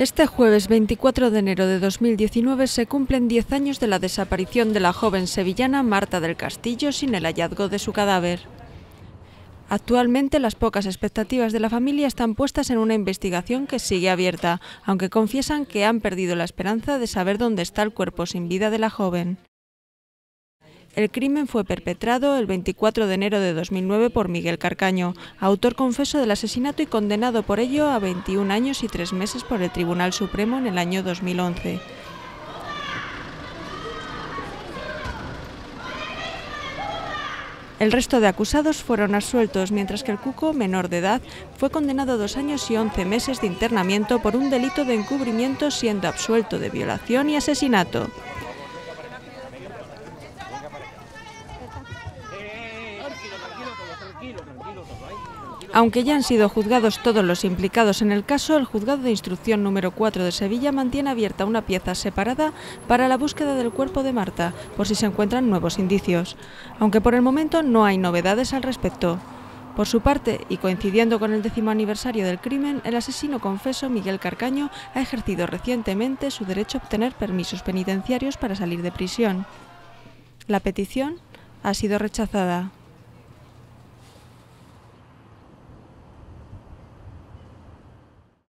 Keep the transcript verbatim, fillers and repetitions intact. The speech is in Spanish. Este jueves veinticuatro de enero de dos mil diecinueve se cumplen diez años de la desaparición de la joven sevillana Marta del Castillo sin el hallazgo de su cadáver. Actualmente las pocas expectativas de la familia están puestas en una investigación que sigue abierta, aunque confiesan que han perdido la esperanza de saber dónde está el cuerpo sin vida de la joven. El crimen fue perpetrado el veinticuatro de enero de dos mil nueve por Miguel Carcaño, autor confeso del asesinato y condenado por ello a veintiún años y tres meses por el Tribunal Supremo en el año dos mil once. El resto de acusados fueron absueltos, mientras que el Cuco, menor de edad, fue condenado a dos años y once meses de internamiento por un delito de encubrimiento, siendo absuelto de violación y asesinato. Aunque ya han sido juzgados todos los implicados en el caso, el juzgado de instrucción número cuatro de Sevilla mantiene abierta una pieza separada para la búsqueda del cuerpo de Marta, por si se encuentran nuevos indicios, aunque por el momento no hay novedades al respecto. Por su parte, y coincidiendo con el décimo aniversario del crimen, el asesino confeso Miguel Carcaño ha ejercido recientemente su derecho a obtener permisos penitenciarios para salir de prisión. La petición ha sido rechazada.